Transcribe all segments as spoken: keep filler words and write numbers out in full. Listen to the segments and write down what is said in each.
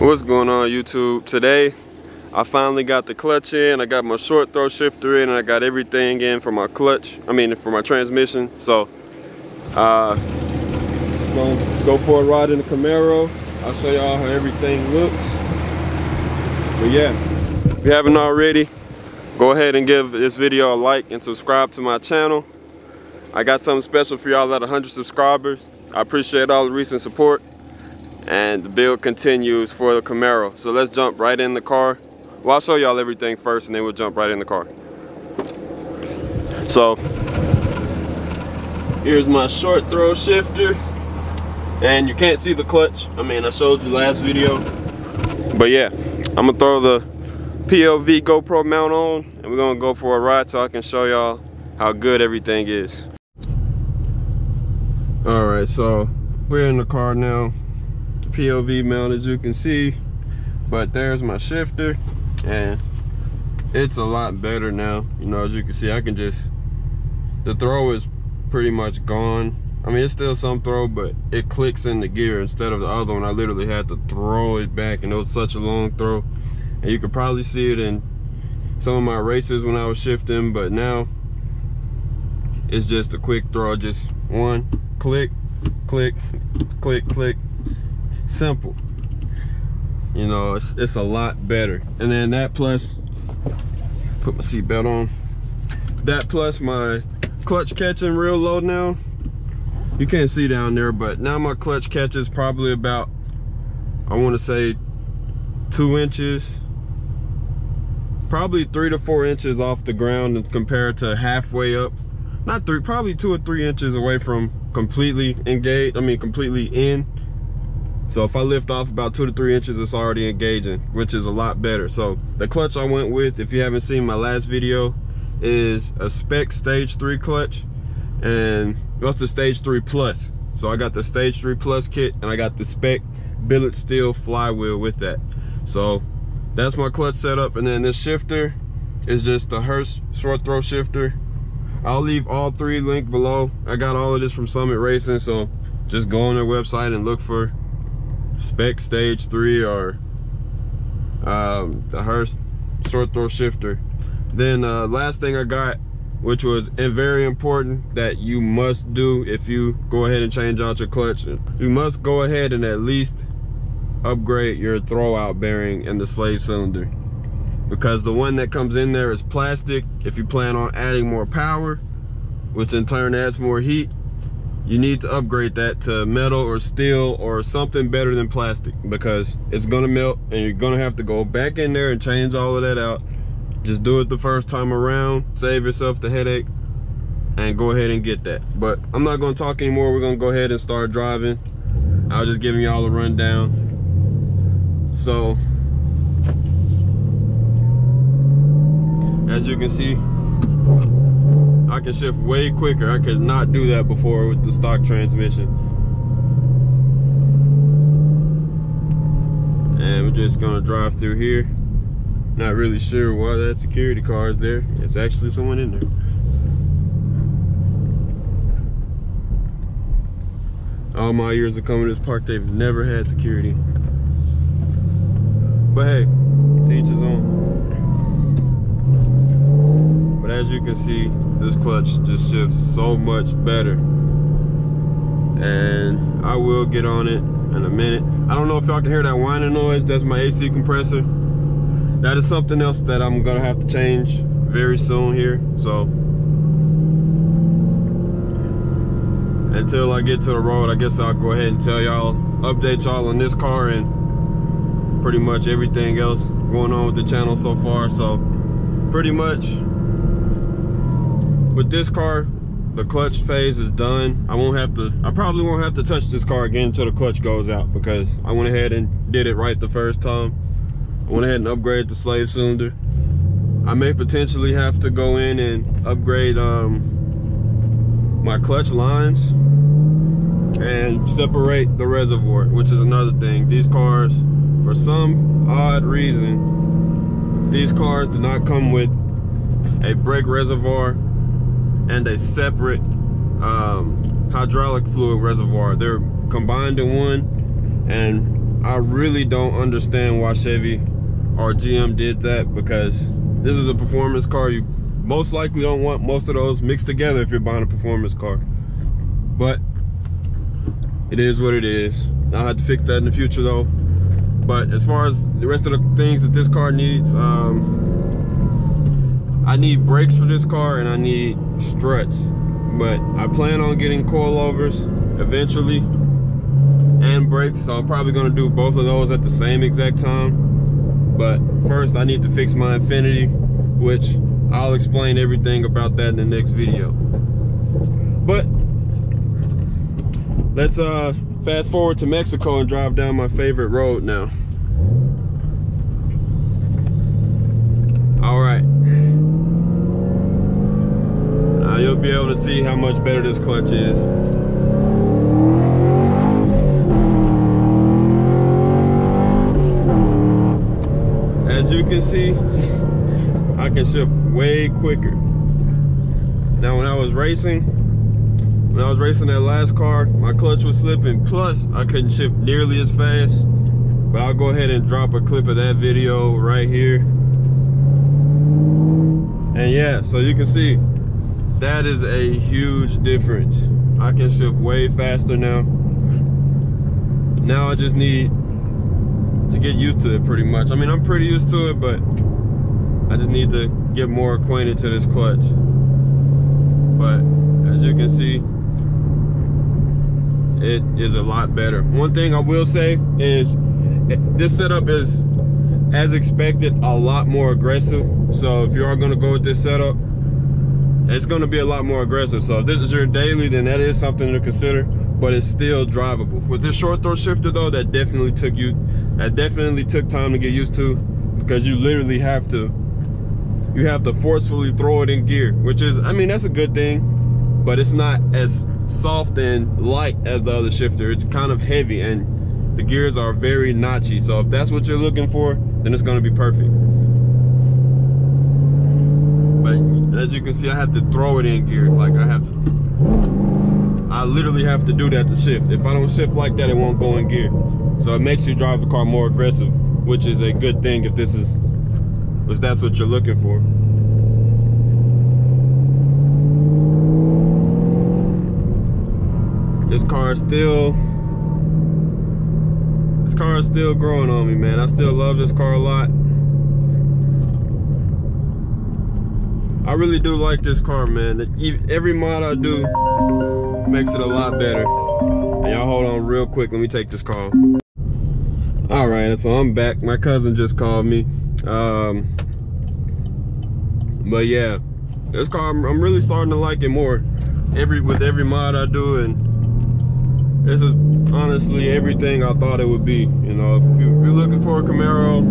What's going on, YouTube? Today I finally got the clutch in. I got my short throw shifter in and I got everything in for my clutch, I mean for my transmission. So uh gonna go for a ride in the Camaro. I'll show y'all how everything looks. But yeah, if you haven't already, go ahead and give this video a like and subscribe to my channel. I got something special for y'all at one hundred subscribers. I appreciate all the recent support. And the build continues for the Camaro. So let's jump right in the car. Well, I'll show y'all everything first and then we'll jump right in the car. So here's my short throw shifter. And you can't see the clutch. I mean, I showed you last video. But yeah, I'm gonna throw the P O V GoPro mount on and we're gonna go for a ride so I can show y'all how good everything is. All right, so we're in the car now. P O V mount, as you can see, but there's my shifter and it's a lot better now. You know, as you can see, I can just, the throw is pretty much gone. I mean, it's still some throw, but it clicks in the gear instead of the other one. I literally had to throw it back and it was such a long throw, and you could probably see it in some of my races when I was shifting, but now it's just a quick throw, just one click, click, click, click. Simple. You know, it's, it's a lot better. And then that plus, put my seatbelt on, that plus my clutch catch and real low now. You can't see down there, but now my clutch catch is probably about, I want to say two inches, probably three to four inches off the ground and compared to halfway up. Not three, probably two or three inches away from completely engaged, I mean completely in. So if I lift off about two to three inches, it's already engaging, which is a lot better. So the clutch I went with, if you haven't seen my last video, is a Spec Stage Three clutch, and that's the Stage Three Plus. So I got the Stage Three Plus kit, and I got the Spec billet steel flywheel with that. So that's my clutch setup, and then this shifter is just the Hurst short throw shifter. I'll leave all three linked below. I got all of this from Summit Racing, so just go on their website and look for Spec Stage Three or um, the Hurst short throw shifter. Then uh, last thing I got, which was very important that you must do if you go ahead and change out your clutch, you must go ahead and at least upgrade your throwout bearing and the slave cylinder, because the one that comes in there is plastic. If you plan on adding more power, which in turn adds more heat, you need to upgrade that to metal or steel or something better than plastic, because it's gonna melt and you're gonna have to go back in there and change all of that out. Just do it the first time around, save yourself the headache, and go ahead and get that. But I'm not gonna talk anymore. We're gonna go ahead and start driving. I was just giving y'all a rundown. So, as you can see, I can shift way quicker. I could not do that before with the stock transmission. And we're just gonna drive through here. Not really sure why that security car is there. It's actually someone in there. All my years of coming to this park, they've never had security. But hey, to each his own. But as you can see, this clutch just shifts so much better, and I will get on it in a minute. I don't know if y'all can hear that whining noise. That's my A C compressor. That is something else that I'm gonna have to change very soon here. So until I get to the road, I guess I'll go ahead and tell y'all, update y'all on this car and pretty much everything else going on with the channel so far. So pretty much with this car, the clutch phase is done. I won't have to, I probably won't have to touch this car again until the clutch goes out, because I went ahead and did it right the first time. I went ahead and upgraded the slave cylinder. I may potentially have to go in and upgrade um, my clutch lines and separate the reservoir, which is another thing. These cars, for some odd reason, these cars do not come with a brake reservoir and a separate um, hydraulic fluid reservoir. They're combined in one, and I really don't understand why Chevy or G M did that, because this is a performance car. You most likely don't want most of those mixed together if you're buying a performance car, but it is what it is. I'll have to fix that in the future though. But as far as the rest of the things that this car needs, um, I need brakes for this car and I need struts. But I plan on getting coilovers eventually and brakes, so I'm probably gonna do both of those at the same exact time. But first I need to fix my Infiniti, which I'll explain everything about that in the next video. But let's uh, fast forward to Mexico and drive down my favorite road now. All right. Now you'll be able to see how much better this clutch is. As you can see, I can shift way quicker. Now when I was racing, when I was racing that last car, my clutch was slipping, plus I couldn't shift nearly as fast. But I'll go ahead and drop a clip of that video right here. And yeah, so you can see, that is a huge difference. I can shift way faster now. Now I just need to get used to it pretty much. I mean, I'm pretty used to it, but I just need to get more acquainted to this clutch. But as you can see, it is a lot better. One thing I will say is this setup is, as expected, a lot more aggressive. So if you are gonna go with this setup, it's gonna be a lot more aggressive. So if this is your daily, then that is something to consider, but it's still drivable. With this short throw shifter though, that definitely took you, that definitely took time to get used to, because you literally have to You have to forcefully throw it in gear, which is, I mean, that's a good thing, but it's not as soft and light as the other shifter. It's kind of heavy, and the gears are very notchy. So if that's what you're looking for, then it's gonna be perfect. But as you can see, I have to throw it in gear. Like I have to, I literally have to do that to shift. If I don't shift like that, it won't go in gear. So it makes you drive the car more aggressive, which is a good thing if this is, if that's what you're looking for. This car is still, this car is still growing on me, man. I still love this car a lot. I really do like this car, man. Every mod I do makes it a lot better. And y'all hold on real quick, let me take this call. All right, so I'm back. My cousin just called me. Um, but yeah, this car, I'm, I'm really starting to like it more every with every mod I do, and this is honestly everything I thought it would be. You know, if, you, if you're looking for a Camaro,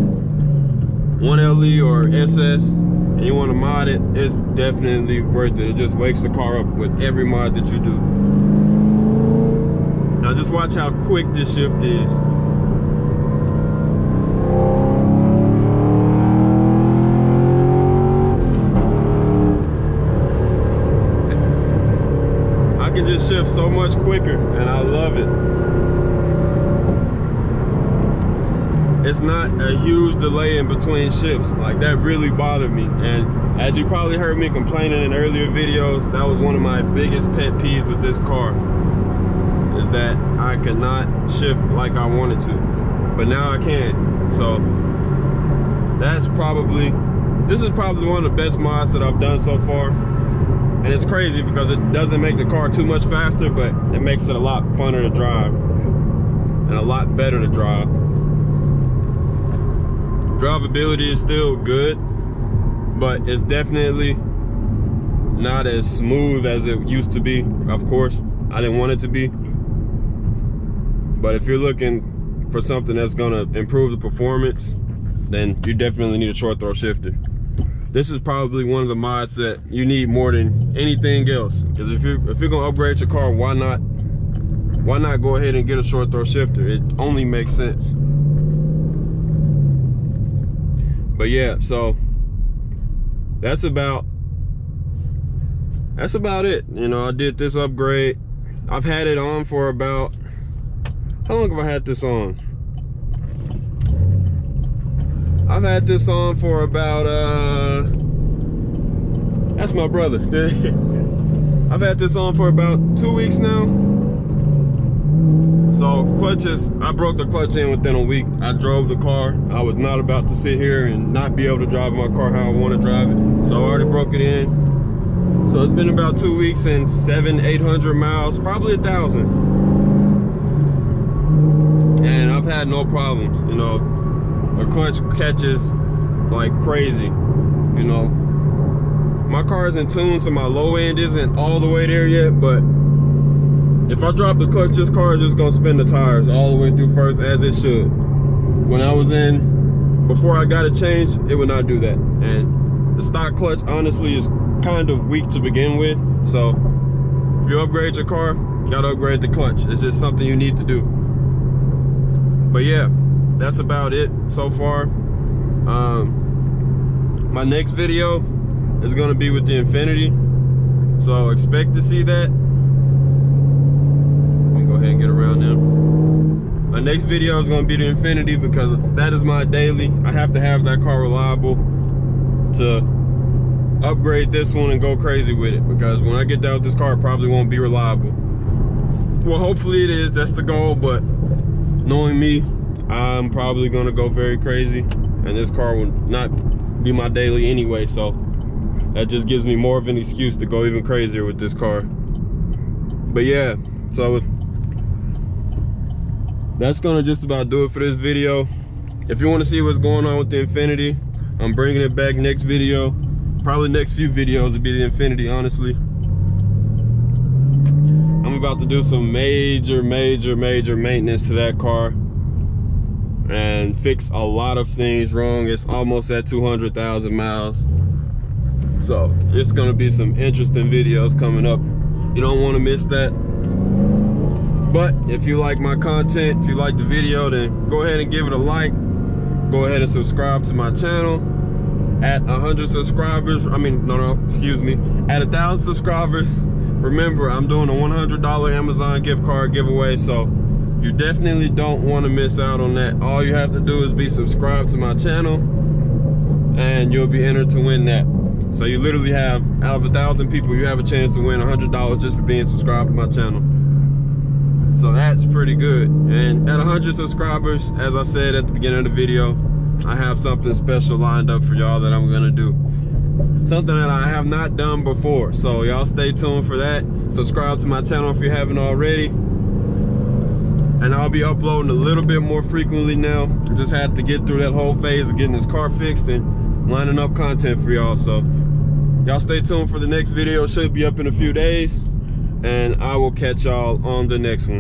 one L E or S S, and you want to mod it, it's definitely worth it. It just wakes the car up with every mod that you do. Now just watch how quick this shift is. Just shifts so much quicker, and I love it. It's not a huge delay in between shifts. Like, that really bothered me, and as you probably heard me complaining in earlier videos, that was one of my biggest pet peeves with this car, is that I could not shift like I wanted to, but now I can. So that's probably, this is probably one of the best mods that I've done so far. And it's crazy because it doesn't make the car too much faster, but it makes it a lot funner to drive and a lot better to drive. Drivability is still good, but it's definitely not as smooth as it used to be. Of course, I didn't want it to be. But if you're looking for something that's gonna improve the performance, then you definitely need a short throw shifter. This is probably one of the mods that you need more than anything else, because if you're, if you're gonna upgrade your car, why not why not go ahead and get a short throw shifter? It only makes sense. But yeah, so that's about that's about it. You know, I did this upgrade. I've had it on for about, how long have I had this on? I've had this on for about, uh, that's my brother. I've had this on for about two weeks now. So clutches, I broke the clutch in within a week. I drove the car. I was not about to sit here and not be able to drive my car how I want to drive it. So I already broke it in. So it's been about two weeks and seven, eight hundred miles, probably a thousand. And I've had no problems, you know. A clutch catches like crazy, you know. My car is in tune, so my low end isn't all the way there yet, but if I drop the clutch, this car is just gonna spin the tires all the way through first, as it should. When I was in, before I got it changed, it would not do that. And the stock clutch, honestly, is kind of weak to begin with. So if you upgrade your car, you gotta upgrade the clutch. It's just something you need to do. But yeah, that's about it so far. Um, my next video is gonna be with the Infiniti, so expect to see that. I'm gonna go ahead and get around them. My next video is gonna be the Infiniti because that is my daily. I have to have that car reliable to upgrade this one and go crazy with it, because when I get done with this car, it probably won't be reliable. Well, hopefully it is, that's the goal, but knowing me, I'm probably gonna go very crazy, and this car will not be my daily anyway, so that just gives me more of an excuse to go even crazier with this car. But yeah, so that's gonna just about do it for this video. If you want to see what's going on with the Infiniti, I'm bringing it back next video. Probably next few videos will be the Infiniti, honestly. I'm about to do some major, major, major maintenance to that car and fix a lot of things wrong. It's almost at two hundred thousand miles. So it's gonna be some interesting videos coming up. You don't wanna miss that. But if you like my content, if you like the video, then go ahead and give it a like. Go ahead and subscribe to my channel. At one hundred subscribers, I mean, no, no, excuse me. At one thousand subscribers, remember, I'm doing a one hundred dollar Amazon gift card giveaway, so you definitely don't want to miss out on that. All you have to do is be subscribed to my channel and you'll be entered to win that. So you literally have, out of a thousand people, you have a chance to win one hundred dollars just for being subscribed to my channel. So that's pretty good. And at one hundred subscribers, as I said at the beginning of the video, I have something special lined up for y'all that I'm gonna do. Something that I have not done before. So y'all stay tuned for that. Subscribe to my channel if you haven't already. And I'll be uploading a little bit more frequently now. Just had to get through that whole phase of getting this car fixed and lining up content for y'all. So y'all stay tuned for the next video. It should be up in a few days. And I will catch y'all on the next one.